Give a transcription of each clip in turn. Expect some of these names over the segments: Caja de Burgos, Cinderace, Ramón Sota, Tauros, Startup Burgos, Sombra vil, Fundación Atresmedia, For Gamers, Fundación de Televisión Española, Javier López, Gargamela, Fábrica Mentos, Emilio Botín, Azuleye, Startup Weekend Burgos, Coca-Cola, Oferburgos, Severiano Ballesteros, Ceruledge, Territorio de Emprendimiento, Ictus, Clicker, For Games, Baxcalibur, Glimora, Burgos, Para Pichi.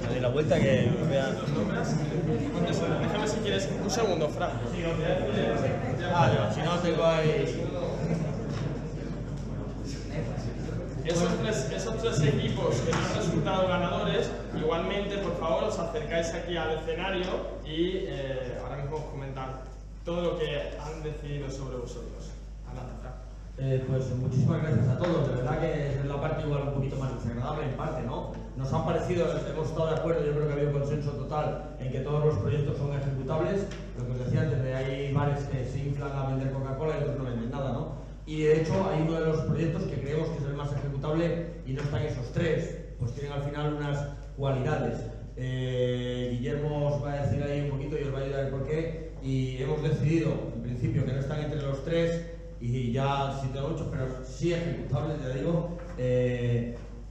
Dale la vuelta que vean. Déjame si quieres un segundo, Fran. Vale, si no tengo ahí. Esos tres equipos que no han resultado ganadores, igualmente, por favor, os acercáis aquí al escenario y ahora mismo os comentar todo lo que han decidido sobre vosotros. Adelante, Fran. Pues muchísimas gracias a todos. De verdad que es la parte igual un poquito más desagradable en parte, ¿no? Nos han parecido, hemos estado de acuerdo, yo creo que ha habido consenso total en que todos los proyectos son ejecutables. Lo que os decía antes, de hay bares que se inflan a vender Coca-Cola y otros no venden nada, ¿no? Y de hecho hay uno de los proyectos que creemos que es el más ejecutable y no están esos tres, pues tienen al final unas cualidades. Guillermo os va a decir ahí un poquito y os va a ayudar el porqué. Y hemos decidido, en principio, que no están entre los tres, y ya 7 o 8, pero sí ejecutables, ya digo,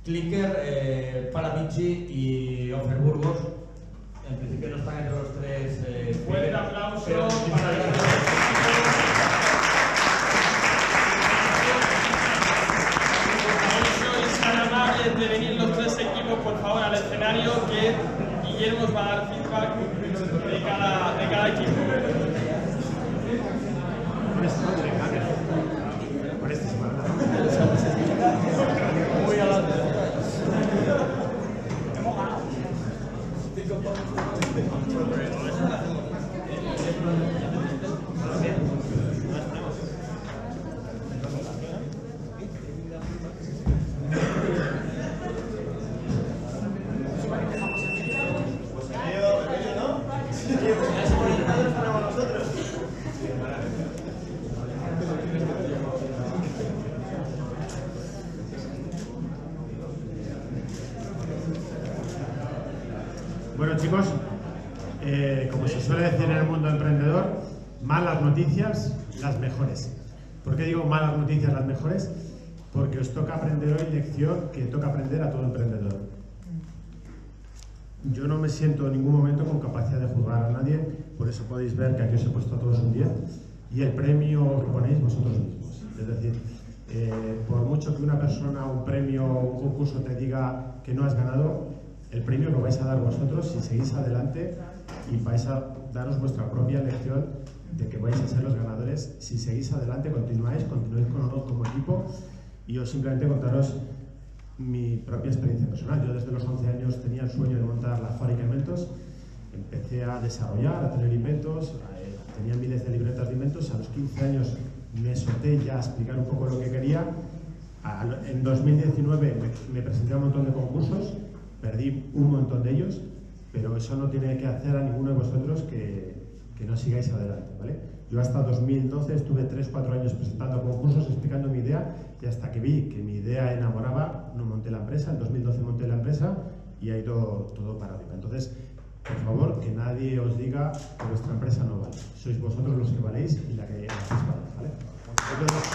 Clicker, Para Pichi y Oferburgos. En principio no están entre los tres. Fuerte aplauso pero, para el sois tan amables de venir los tres equipos, por favor, al escenario, que Guillermo os va a dar feedback de cada equipo. Chicos, como se suele decir en el mundo emprendedor, malas noticias, las mejores. ¿Por qué digo malas noticias, las mejores? Porque os toca aprender hoy lección que toca aprender a todo emprendedor. Yo no me siento en ningún momento con capacidad de juzgar a nadie, por eso podéis ver que aquí os he puesto a todos un 10 y el premio que ponéis vosotros mismos. Es decir, por mucho que una persona, un premio o un concurso te diga que no has ganado, el premio lo vais a dar vosotros si seguís adelante y vais a daros vuestra propia lección de que vais a ser los ganadores. Si seguís adelante, continuáis con nosotros como equipo. Y yo simplemente contaros mi propia experiencia personal. Yo desde los 11 años tenía el sueño de montar la Fábrica Mentos. Empecé a desarrollar, a tener inventos, tenía miles de libretas de inventos. A los 15 años me solté ya a explicar un poco lo que quería. En 2019 me presenté a un montón de concursos. Perdí un montón de ellos, pero eso no tiene que hacer a ninguno de vosotros que no sigáis adelante, ¿vale? Yo hasta 2012 estuve 3-4 años presentando concursos, explicando mi idea, y hasta que vi que mi idea enamoraba, no monté la empresa. En 2012 monté la empresa y ha ido todo para arriba. Entonces, por favor, que nadie os diga que vuestra empresa no vale. Sois vosotros los que valéis y la que hacéis valer, ¿vale? Entonces,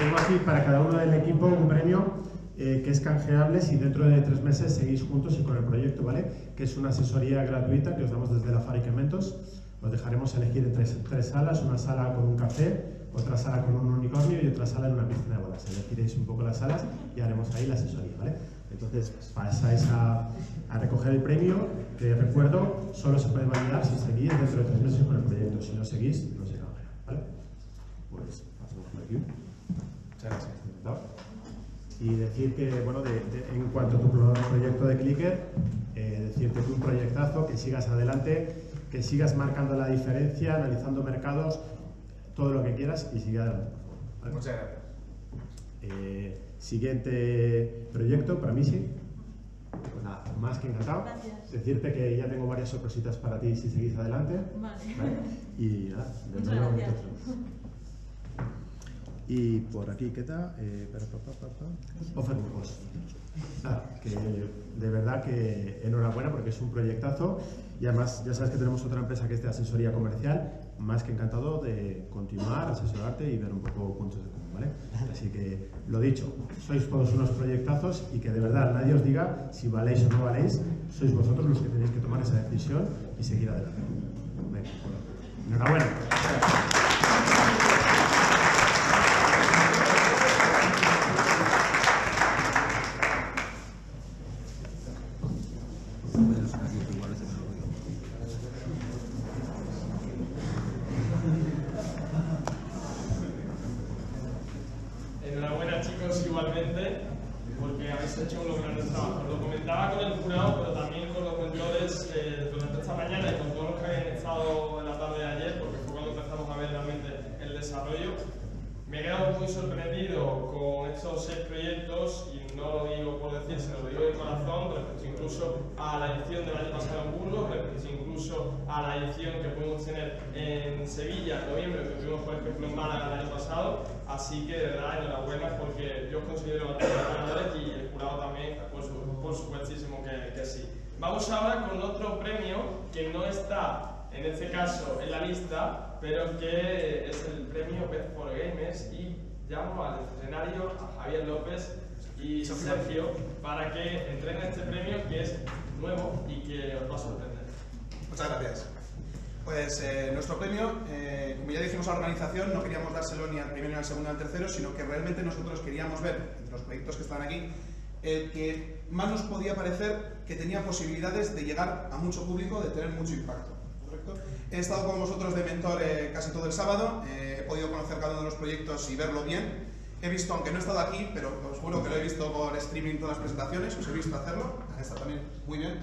tengo aquí para cada uno del equipo un premio que es canjeable si dentro de 3 meses seguís juntos y con el proyecto, ¿vale? Que es una asesoría gratuita que os damos desde la Fábrica Mentos. Os dejaremos elegir entre tres salas, una sala con un café, otra sala con un unicornio y otra sala en una piscina de bolas. Elegiréis un poco las salas y haremos ahí la asesoría, ¿vale? Entonces pasáis a recoger el premio, que recuerdo, solo se puede validar si seguís dentro de 3 meses con el proyecto. Si no seguís, no se cambia, ¿vale? Pues pasamos por aquí. Y decir que, bueno, en cuanto a tu proyecto de Clicker, decirte que un proyectazo, que sigas adelante, que sigas marcando la diferencia, analizando mercados, todo lo que quieras y siga adelante. ¿Vale? Muchas gracias. Siguiente proyecto, para mí sí. Pues nada, más que encantado. Gracias. Decirte que ya tengo varias sorpresitas para ti si seguís adelante. Vale. ¿Vale? Y nada, de nuevo nosotros. Y por aquí queda Oferburgos. De verdad que enhorabuena porque es un proyectazo y además ya sabes que tenemos otra empresa que es de asesoría comercial más que encantado de continuar, asesorarte y ver un poco puntos de común, ¿vale? Así que, lo dicho, sois todos unos proyectazos y que de verdad nadie os diga si valéis o no valéis, sois vosotros los que tenéis que tomar esa decisión y seguir adelante. Venga, bueno. Enhorabuena. A la edición del año pasado en Burgos, incluso a la edición que pudimos tener en Sevilla en noviembre, que tuvimos por ejemplo en Málaga el año pasado. Así que de verdad, enhorabuena, porque yo os considero bastante ganadores y el jurado también, por supuestísimo que sí. Vamos ahora con otro premio que no está, en este caso, en la lista, pero que es el premio For Games, y llamo al escenario a Javier López y Sergio para que entren en este premio que es nuevo y que os va a sorprender. Muchas gracias. Pues nuestro premio, como ya dijimos a la organización, no queríamos dárselo ni al primero, ni al segundo, ni al tercero, sino que realmente nosotros queríamos ver, entre los proyectos que estaban aquí, el que más nos podía parecer que tenía posibilidades de llegar a mucho público, de tener mucho impacto. ¿Correcto? He estado con vosotros de mentor casi todo el sábado, he podido conocer cada uno de los proyectos y verlo bien. He visto, aunque no he estado aquí, pero os juro que lo he visto por streaming todas las presentaciones, os he visto hacerlo, han estado también muy bien.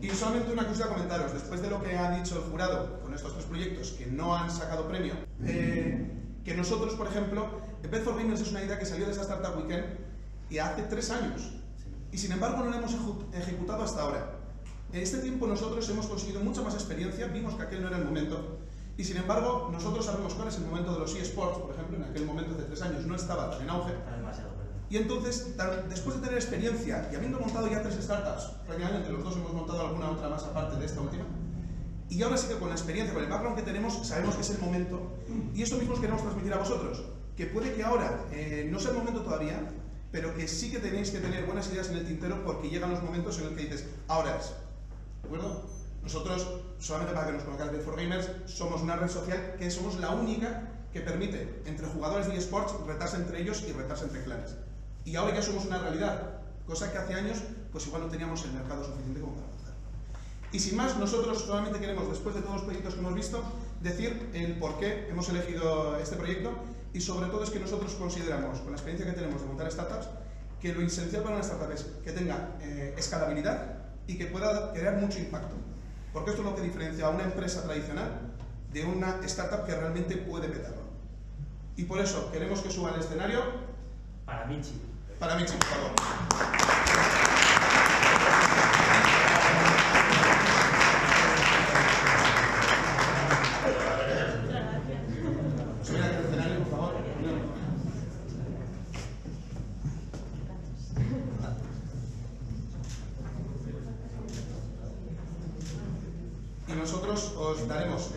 Y solamente una cosa a comentaros, después de lo que ha dicho el jurado con estos tres proyectos que no han sacado premio, que nosotros, por ejemplo, For Gamers es una idea que salió de esta Startup Weekend y hace 3 años, y sin embargo no la hemos ejecutado hasta ahora. En este tiempo nosotros hemos conseguido mucha más experiencia, vimos que aquel no era el momento. Y sin embargo, nosotros sabemos cuál es el momento de los eSports, por ejemplo, en aquel momento hace 3 años no estaba tan en auge. Y entonces, después de tener experiencia y habiendo montado ya 3 startups, prácticamente los dos hemos montado alguna otra más aparte de esta última, y ahora sí que con la experiencia, con el background que tenemos, sabemos que es el momento. Y esto mismo queremos transmitir a vosotros, que puede que ahora no sea el momento todavía, pero que sí que tenéis que tener buenas ideas en el tintero porque llegan los momentos en los que dices, ahora es. ¿De acuerdo? Nosotros, solamente para que nos conozcáis de For Gamers, somos una red social que somos la única que permite entre jugadores de eSports retarse entre ellos y retarse entre clanes. Y ahora ya somos una realidad, cosa que hace años pues igual no teníamos el mercado suficiente como para hacer. Y sin más, nosotros solamente queremos, después de todos los proyectos que hemos visto, decir el por qué hemos elegido este proyecto y sobre todo es que nosotros consideramos, con la experiencia que tenemos de montar startups, que lo esencial para una startup es que tenga escalabilidad y que pueda crear mucho impacto. Porque esto es lo que diferencia a una empresa tradicional de una startup que realmente puede petarlo. Y por eso queremos que suba al escenario... Para Pichi. Para Pichi, por favor. Subid al escenario, por favor. Nosotros os daremos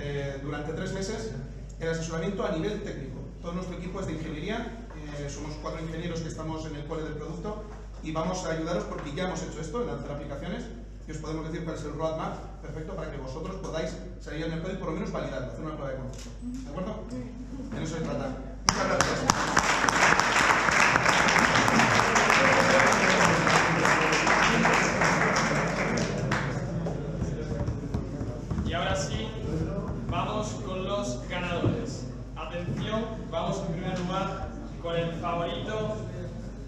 durante 3 meses el asesoramiento a nivel técnico. Todo nuestro equipo es de ingeniería, somos 4 ingenieros que estamos en el core del producto y vamos a ayudaros porque ya hemos hecho esto en lanzar aplicaciones y os podemos decir cuál es el roadmap perfecto para que vosotros podáis salir al mercado y por lo menos validarlo, hacer una prueba de concepto. ¿De acuerdo? En eso se trata. Muchas gracias. Vamos en primer lugar con el favorito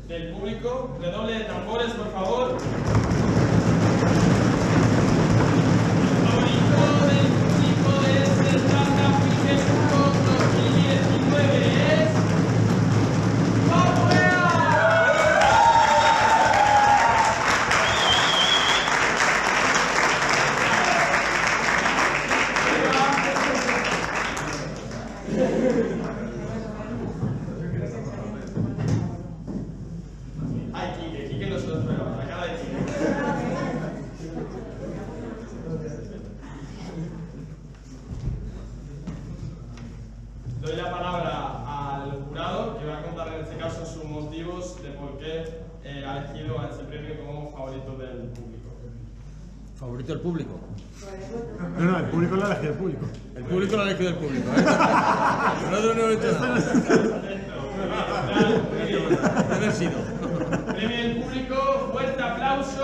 del público. Redoble de tambores, por favor. El favorito del público de este Startup Burgos 2019 es... ¡Vamos! Doy la palabra al jurado, que va a contar en este caso sus motivos de por qué ha elegido a este premio como favorito del público. ¿Favorito del público? No, no, el público lo ha elegido el público. El público lo ha elegido el público, ¿eh? Nosotros no hemos hecho nada. Debe haber sido. Premio del público, fuerte aplauso.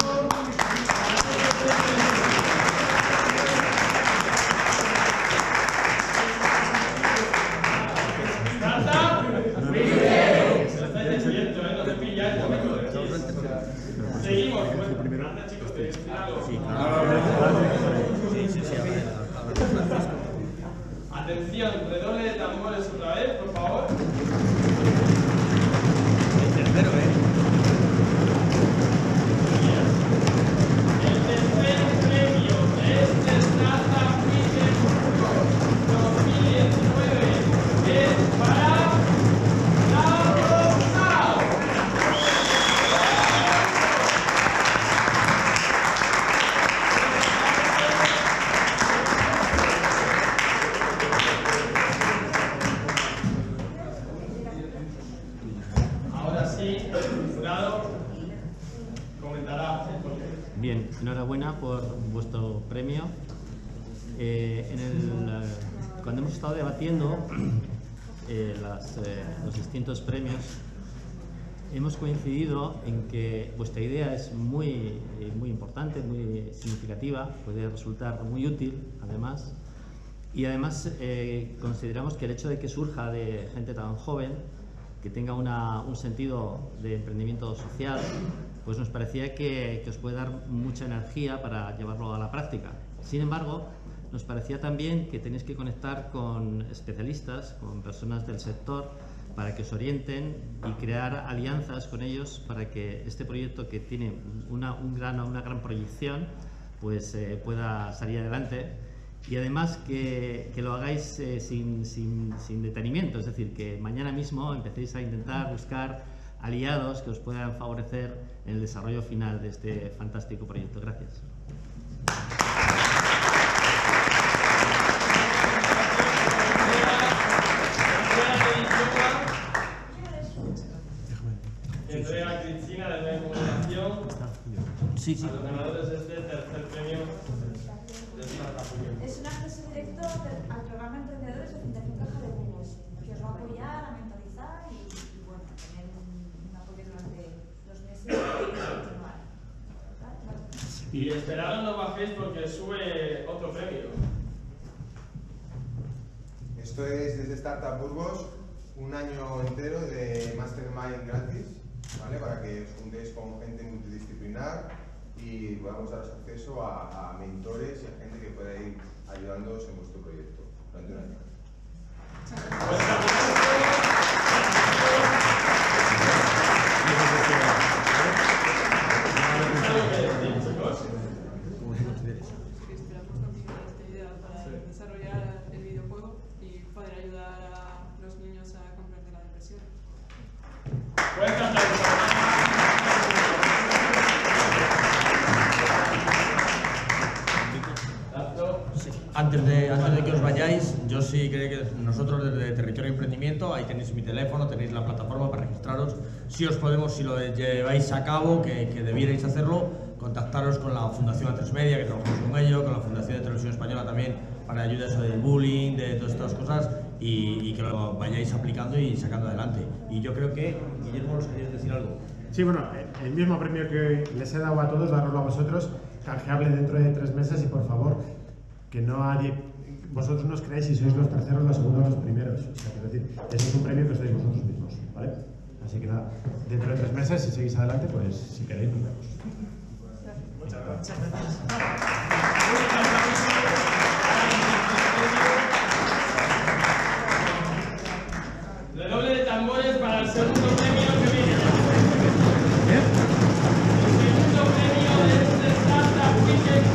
Seguimos. Atención, redoble de tambores otra vez, por favor. El tercero, El tercer premio es Startup Burgos 2019. Es para... Bien, enhorabuena por vuestro premio. Cuando hemos estado debatiendo los distintos premios, hemos coincidido en que vuestra idea es muy importante, muy significativa, puede resultar muy útil además. Y además consideramos que el hecho de que surja de gente tan joven, que tenga un sentido de emprendimiento social, pues nos parecía que os puede dar mucha energía para llevarlo a la práctica. Sin embargo, nos parecía también que tenéis que conectar con especialistas, con personas del sector, para que os orienten y crear alianzas con ellos para que este proyecto, que tiene una gran proyección, pues pueda salir adelante. Y además que lo hagáis sin detenimiento, es decir, que mañana mismo empecéis a intentar buscar aliados que os puedan favorecer en el desarrollo final de este fantástico proyecto. Gracias. Sí. A los ganadores de este tercer premio de Startup Burgos. Es un acceso directo al programa Emprendedores de Fundación Caja de Burgos, que os va a apoyar, a mentorizar y bueno, tener un apoyo durante los meses de continuar. Y esperad, no bajéis porque sube otro premio. Esto es desde Startup Burgos, un año entero de Mastermind gratis, ¿vale? Para que os juntéis con gente multidisciplinar y vamos a dar acceso a mentores y a gente que pueda ir ayudándoos en vuestro proyecto durante un año. Esperamos continuar esta idea para desarrollar el videojuego y poder ayudar a los niños a comprender la depresión. Antes de que os vayáis, yo sí creo que nosotros desde Territorio de Emprendimiento, ahí tenéis mi teléfono, tenéis la plataforma para registraros. Si lo lleváis a cabo, que debierais hacerlo, contactaros con la Fundación Atresmedia, que trabajamos con ellos, con la Fundación de Televisión Española también, para ayuda del bullying, de todas estas cosas, y que lo vayáis aplicando y sacando adelante. Y yo creo que, Guillermo, ¿os queréis decir algo? Sí, bueno, el mismo premio que les he dado a todos, daroslo a vosotros, canjeable dentro de 3 meses y por favor, que no hay, vosotros no os creáis si sois los terceros, los segundos, los primeros. O sea, quiero decir, ese es un premio que sois vosotros mismos, ¿vale? Así que nada, dentro de 3 meses, si seguís adelante, pues si queréis, nos vemos. Muchas gracias. Redoble de tambores para el segundo premio que viene. ¿Eh? El segundo premio de este Startup Weekend.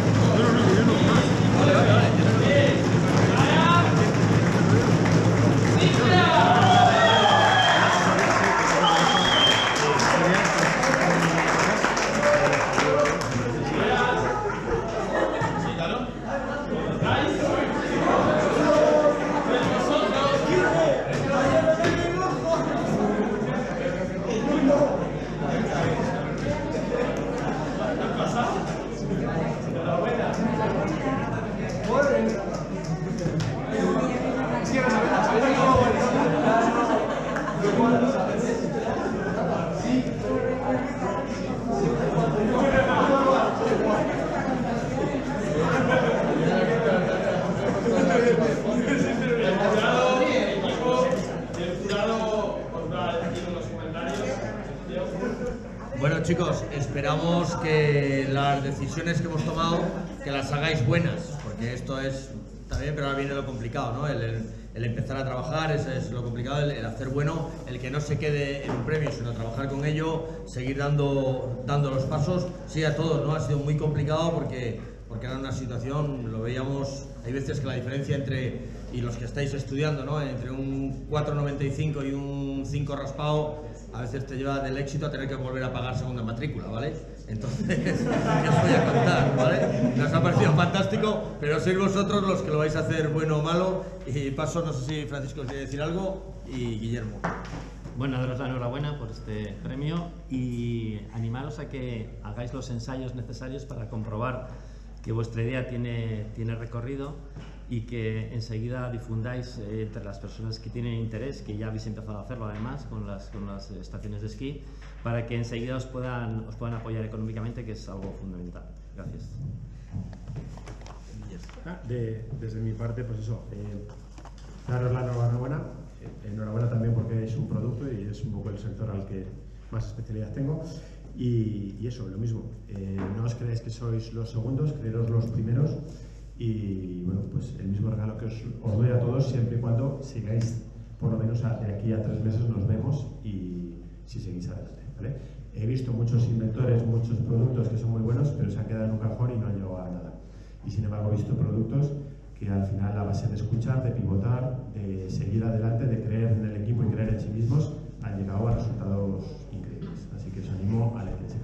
chicos, esperamos que las decisiones que hemos tomado, que las hagáis buenas, porque esto es también, pero ahora viene lo complicado, ¿no? El empezar a trabajar, eso es lo complicado, el hacer bueno, el que no se quede en un premio, sino trabajar con ello, seguir dando los pasos. Sí, a todos, ¿no? Ha sido muy complicado porque era una situación, lo veíamos, hay veces que la diferencia entre, y los que estáis estudiando, ¿no? Entre un 4,95 y un 5 raspado, a veces te lleva del éxito a tener que volver a pagar segunda matrícula, ¿vale? Entonces, ya os voy a contar, ¿vale? Nos ha parecido fantástico, pero sois vosotros los que lo vais a hacer bueno o malo. Y paso, no sé si Francisco quiere decir algo, y Guillermo. Bueno, daros la enhorabuena por este premio y animaros a que hagáis los ensayos necesarios para comprobar que vuestra idea tiene recorrido y que enseguida difundáis entre las personas que tienen interés, que ya habéis empezado a hacerlo además con las estaciones de esquí, para que enseguida os puedan apoyar económicamente, que es algo fundamental. Gracias. Desde mi parte, pues eso, daros la enhorabuena. Enhorabuena también porque es un producto y es un poco el sector al que más especialidad tengo. Y eso, lo mismo, no os creáis que sois los segundos, creeros los primeros. Y bueno, pues el mismo regalo que os doy a todos, siempre y cuando sigáis, por lo menos de aquí a 3 meses nos vemos y si seguís adelante, ¿vale? He visto muchos inventores, muchos productos que son muy buenos, pero se han quedado en un cajón y no han llegado a nada. Y sin embargo he visto productos que al final a base de escuchar, de pivotar, de seguir adelante, de creer en el equipo y creer en sí mismos, han llegado a resultados increíbles. Así que os animo a la iglesia.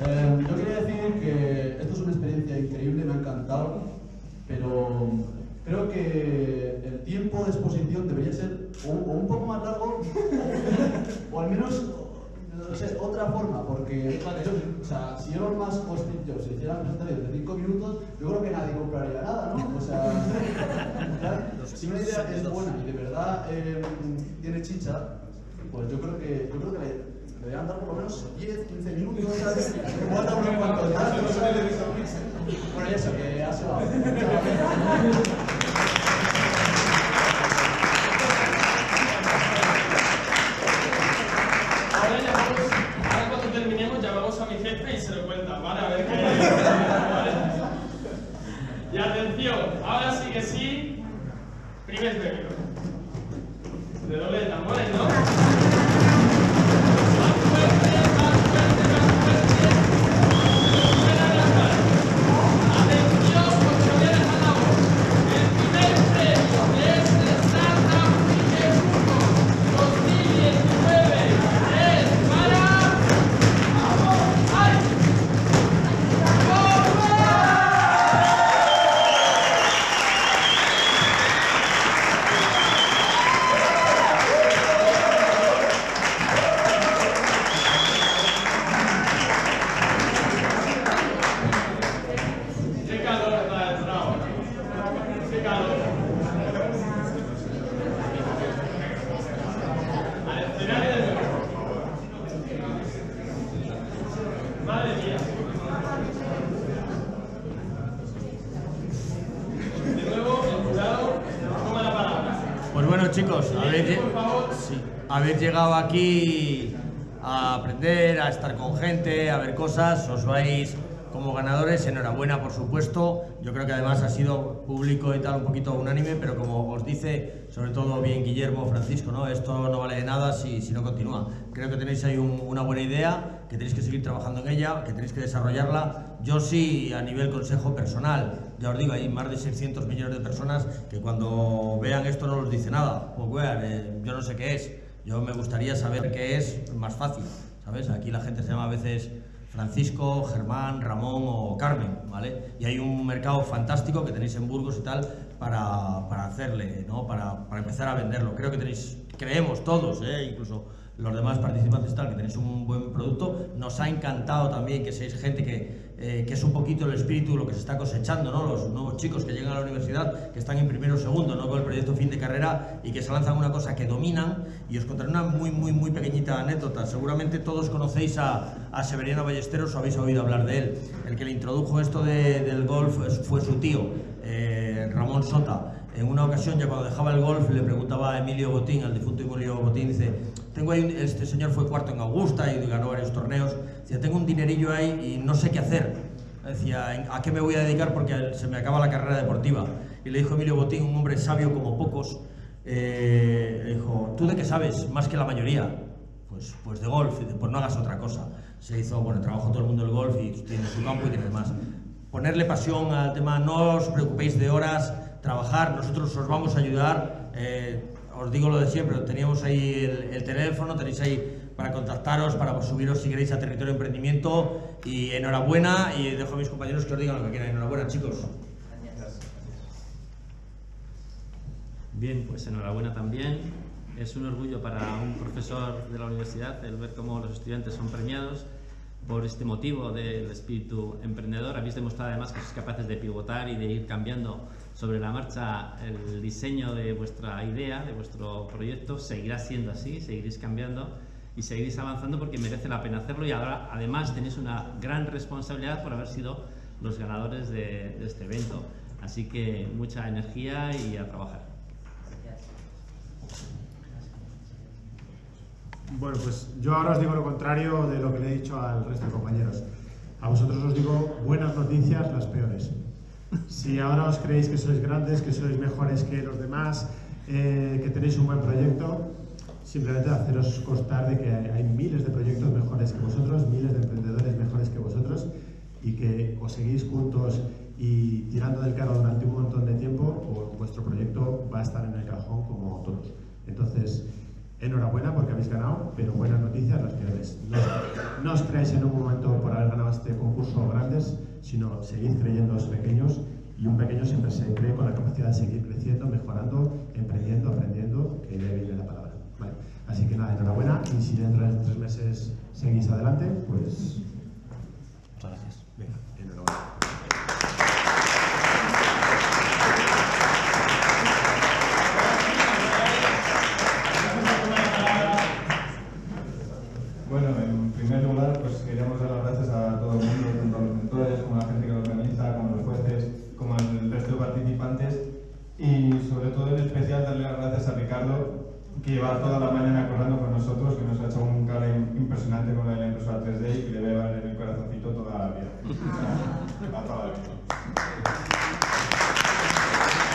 Yo quería decir que esto es una experiencia increíble, me ha encantado, pero creo que el tiempo de exposición debería ser o un poco más largo o al menos, no sé, otra forma, porque o sea, si éramos más constrictos, si hicieran presentaciones de 5 minutos, yo creo que nadie compraría nada, ¿no? O sea, si una idea es buena y de verdad tiene chicha, pues yo creo que le deberían dar por lo menos 10, 15 minutos, ¿sabes? Igual da unos cuantos más, no sé. Bueno, y eso, que ha sido. Ahora cuando terminemos llamamos a mi jefe y se lo cuentan, ¿vale? A ver qué. ¿Vale? Y atención, ahora sí que sí, primer premio. De doble de tambores, ¿no? Chicos, habéis llegado aquí a aprender, a estar con gente, a ver cosas, os vais como ganadores. Enhorabuena, por supuesto. Yo creo que además ha sido público y tal un poquito unánime, pero como os dice, sobre todo bien Guillermo, Francisco, ¿no? Esto no vale de nada si no continúa. Creo que tenéis ahí una buena idea, que tenéis que seguir trabajando en ella, que tenéis que desarrollarla. Yo sí, a nivel consejo personal, ya os digo, hay más de 600 millones de personas que cuando vean esto no les dice nada. Pues bueno, yo no sé qué es. Yo me gustaría saber qué es más fácil, ¿sabes? Aquí la gente se llama a veces Francisco, Germán, Ramón o Carmen, ¿vale? Y hay un mercado fantástico que tenéis en Burgos y tal para hacerle, ¿no? Para empezar a venderlo. Creo que creemos todos, incluso los demás participantes tal, que tenéis un buen producto. Nos ha encantado también que seáis gente que es un poquito el espíritu lo que se está cosechando, ¿no? Los nuevos chicos que llegan a la universidad, que están en primero o segundo, ¿no? Con el proyecto fin de carrera y que se lanzan una cosa que dominan. Y os contaré una muy pequeñita anécdota. Seguramente todos conocéis a Severiano Ballesteros o habéis oído hablar de él. El que le introdujo esto del golf fue su tío, Ramón Sota. En una ocasión, ya cuando dejaba el golf, le preguntaba a Emilio Botín, al difunto Emilio Botín, dice, tengo ahí, este señor fue cuarto en Augusta y ganó varios torneos, decía, tengo un dinerillo ahí y no sé qué hacer, decía, ¿a qué me voy a dedicar? Porque se me acaba la carrera deportiva. Y le dijo Emilio Botín, un hombre sabio como pocos, le dijo, ¿tú de qué sabes más que la mayoría? Pues de golf. Y dice, pues no hagas otra cosa. Se hizo, bueno, trabajó todo el mundo el golf y tiene su campo y tiene demás. Ponerle pasión al tema, no os preocupéis de horas, trabajar, nosotros os vamos a ayudar. Os digo lo de siempre, teníamos ahí el teléfono, tenéis ahí para contactaros, para subiros si queréis a Territorio de Emprendimiento. Y enhorabuena, y dejo a mis compañeros que os digan lo que quieran. Enhorabuena, chicos. Bien, pues enhorabuena también. Es un orgullo para un profesor de la universidad el ver cómo los estudiantes son premiados por este motivo del espíritu emprendedor. Habéis demostrado además que sois capaces de pivotar y de ir cambiando sobre la marcha el diseño de vuestra idea, de vuestro proyecto. Seguirá siendo así, seguiréis cambiando y seguiréis avanzando porque merece la pena hacerlo, y ahora además tenéis una gran responsabilidad por haber sido los ganadores de este evento. Así que mucha energía y a trabajar. Bueno, pues yo ahora os digo lo contrario de lo que le he dicho al resto de compañeros. A vosotros os digo buenas noticias, las peores. Si ahora os creéis que sois grandes, que sois mejores que los demás, que tenéis un buen proyecto, simplemente haceros constar de que hay miles de proyectos mejores que vosotros, miles de emprendedores mejores que vosotros, y que os seguís juntos y tirando del carro durante un montón de tiempo, o vuestro proyecto va a estar en el cajón como todos. Entonces, enhorabuena porque habéis ganado, pero buenas noticias las peores. No os creáis en un momento por haber ganado este concurso grandes, sino seguid creyendo los pequeños, y un pequeño siempre se cree con la capacidad de seguir creciendo, mejorando, emprendiendo, aprendiendo, que ya viene la palabra. Vale. Así que nada, enhorabuena, y si dentro de 3 meses seguís adelante, pues... Muchas gracias. Venga, enhorabuena. Que lleva toda la mañana corriendo con nosotros, que nos ha hecho un cable impresionante con la impresora 3D y que le va a llevar en el corazoncito toda la vida. A toda la vida.